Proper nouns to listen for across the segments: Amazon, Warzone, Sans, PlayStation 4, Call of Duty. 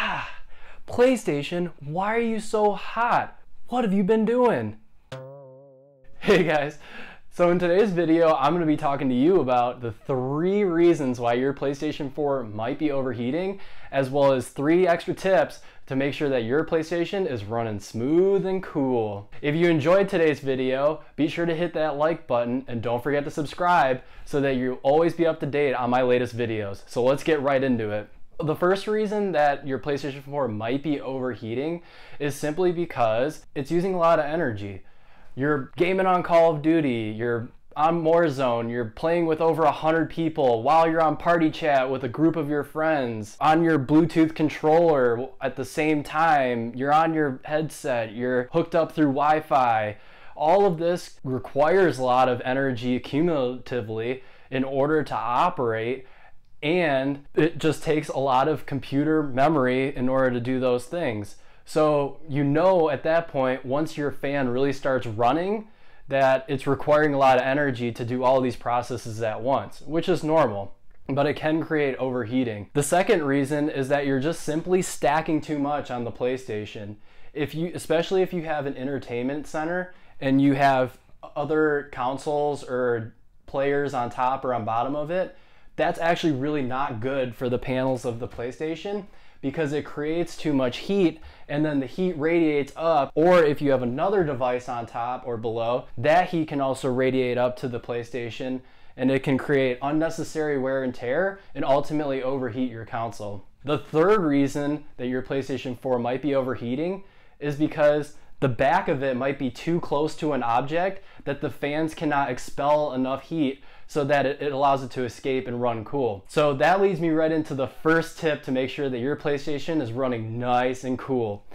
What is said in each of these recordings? Ah, PlayStation, why are you so hot? What have you been doing? Hey guys, so in today's video, I'm going to be talking to you about the 3 reasons why your PlayStation 4 might be overheating, as well as 3 extra tips to make sure that your PlayStation is running smooth and cool. If you enjoyed today's video, be sure to hit that like button and don't forget to subscribe so that you'll always be up to date on my latest videos. So let's get right into it. The first reason that your PlayStation 4 might be overheating is simply because it's using a lot of energy. You're gaming on Call of Duty, you're on Warzone, you're playing with over 100 people while you're on party chat with a group of your friends, on your Bluetooth controller at the same time, you're on your headset, you're hooked up through Wi-Fi. All of this requires a lot of energy cumulatively in order to operate, and it just takes a lot of computer memory in order to do those things. So you know at that point, once your fan really starts running, that it's requiring a lot of energy to do all these processes at once, which is normal, but it can create overheating. The second reason is that you're just simply stacking too much on the PlayStation. Especially if you have an entertainment center and you have other consoles or players on top or on bottom of it, that's actually really not good for the panels of the PlayStation because it creates too much heat, and then the heat radiates up, or if you have another device on top or below, that heat can also radiate up to the PlayStation, and it can create unnecessary wear and tear and ultimately overheat your console. The third reason that your PlayStation 4 might be overheating is because the back of it might be too close to an object that the fans cannot expel enough heat so that it allows it to escape and run cool. So that leads me right into the first tip to make sure that your PlayStation is running nice and cool.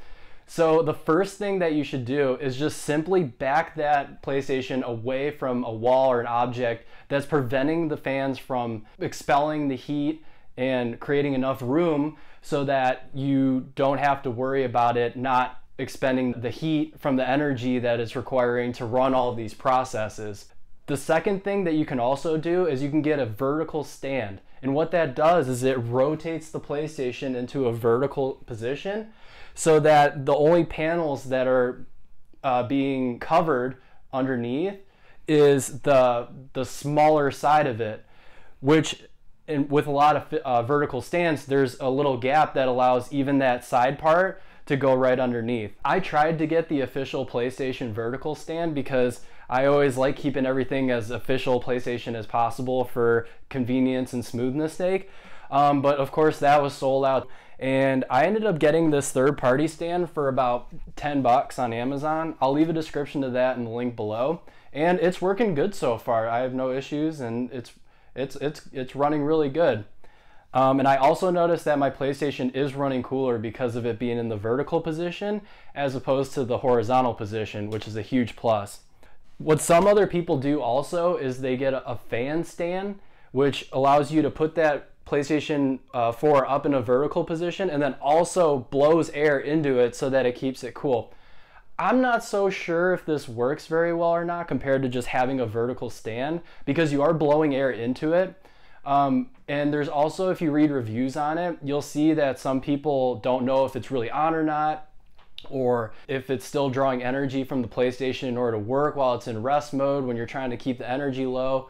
So the first thing that you should do is just simply back that PlayStation away from a wall or an object that's preventing the fans from expelling the heat and creating enough room so that you don't have to worry about it not expending the heat from the energy that it's requiring to run all of these processes. The second thing that you can also do is you can get a vertical stand. And what that does is it rotates the PlayStation into a vertical position so that the only panels that are being covered underneath is the smaller side of it, which with a lot of vertical stands, there's a little gap that allows even that side part to go right underneath. I tried to get the official PlayStation vertical stand because I always like keeping everything as official PlayStation as possible for convenience and smoothness sake, but of course that was sold out, and I ended up getting this third-party stand for about 10 bucks on Amazon. I'll leave a description to that in the link below, and it's working good so far. I have no issues, and it's running really good. And I also noticed that my PlayStation is running cooler because of it being in the vertical position as opposed to the horizontal position, which is a huge plus. What some other people do also is they get a fan stand, which allows you to put that PlayStation 4 up in a vertical position and then also blows air into it so that it keeps it cool. I'm not so sure if this works very well or not compared to just having a vertical stand because you are blowing air into it. And there's also, if you read reviews on it, you'll see that some people don't know if it's really on or not, or if it's still drawing energy from the PlayStation in order to work while it's in rest mode when you're trying to keep the energy low.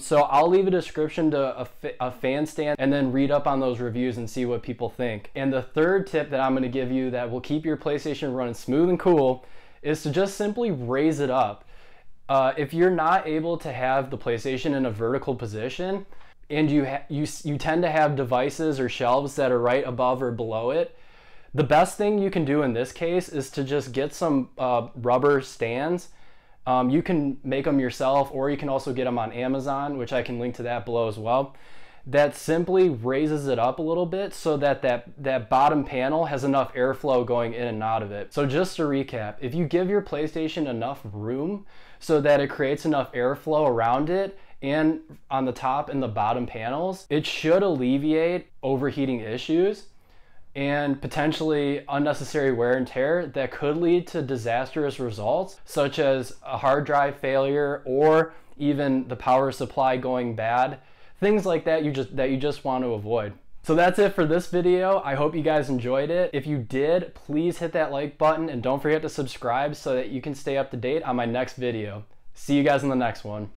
So I'll leave a description to a fan stand and then read up on those reviews and see what people think. And the third tip that I'm going to give you that will keep your PlayStation running smooth and cool is to just simply raise it up. If you're not able to have the PlayStation in a vertical position, and you tend to have devices or shelves that are right above or below it, the best thing you can do in this case is to just get some rubber stands. You can make them yourself, or you can also get them on Amazon, which I can link to that below as well. That simply raises it up a little bit so that that bottom panel has enough airflow going in and out of it. So just to recap, if you give your PlayStation enough room so that it creates enough airflow around it and on the top and the bottom panels, it should alleviate overheating issues and potentially unnecessary wear and tear that could lead to disastrous results, such as a hard drive failure or even the power supply going bad. Things like that you just want to avoid. So that's it for this video. I hope you guys enjoyed it. If you did, please hit that like button and don't forget to subscribe so that you can stay up to date on my next video. See you guys in the next one.